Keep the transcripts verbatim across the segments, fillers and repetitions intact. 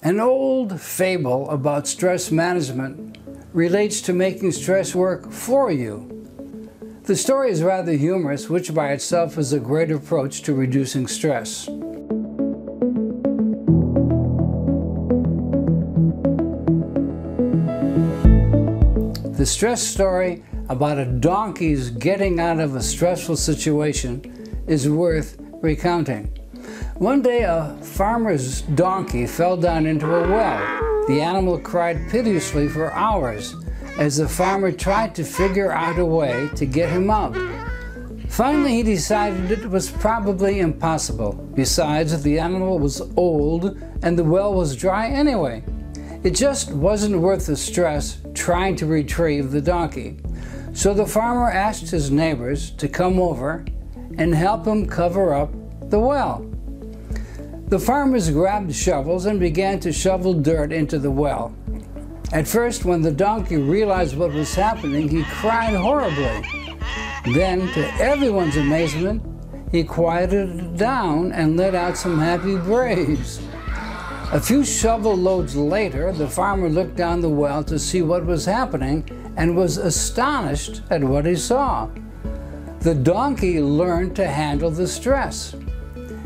An old fable about stress management relates to making stress work for you. The story is rather humorous, which by itself is a great approach to reducing stress. The stress story about a donkey's getting out of a stressful situation is worth recounting. One day, a farmer's donkey fell down into a well. The animal cried piteously for hours as the farmer tried to figure out a way to get him out. Finally, he decided it was probably impossible. Besides, the animal was old and the well was dry anyway. It just wasn't worth the stress trying to retrieve the donkey. So the farmer asked his neighbors to come over and help him cover up the well. The farmers grabbed shovels and began to shovel dirt into the well. At first, when the donkey realized what was happening, he cried horribly. Then, to everyone's amazement, he quieted down and let out some happy brays. A few shovel loads later, the farmer looked down the well to see what was happening and was astonished at what he saw. The donkey learned to handle the stress.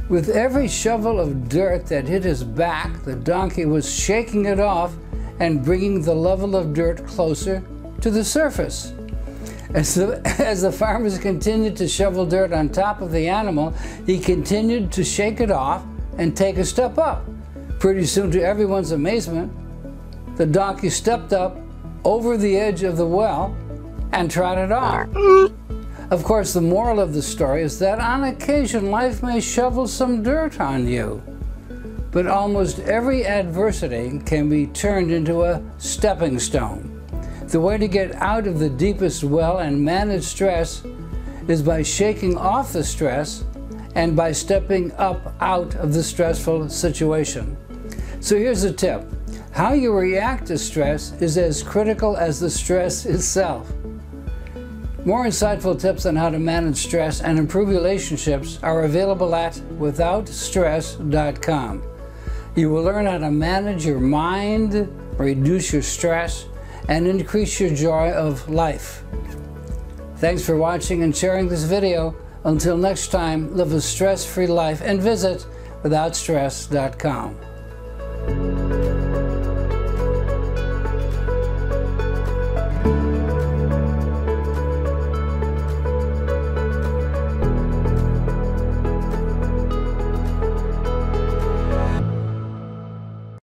With every shovel of dirt that hit his back, the donkey was shaking it off and bringing the level of dirt closer to the surface. As the, as the farmers continued to shovel dirt on top of the animal, he continued to shake it off and take a step up. Pretty soon, to everyone's amazement, the donkey stepped up over the edge of the well and trotted off. Of course, the moral of the story is that on occasion life may shovel some dirt on you, but almost every adversity can be turned into a stepping stone. The way to get out of the deepest well and manage stress is by shaking off the stress and by stepping up out of the stressful situation. So here's a tip. How you react to stress is as critical as the stress itself. More insightful tips on how to manage stress and improve relationships are available at without stress dot com. You will learn how to manage your mind, reduce your stress, and increase your joy of life. Thanks for watching and sharing this video. Until next time, live a stress-free life and visit without stress dot com.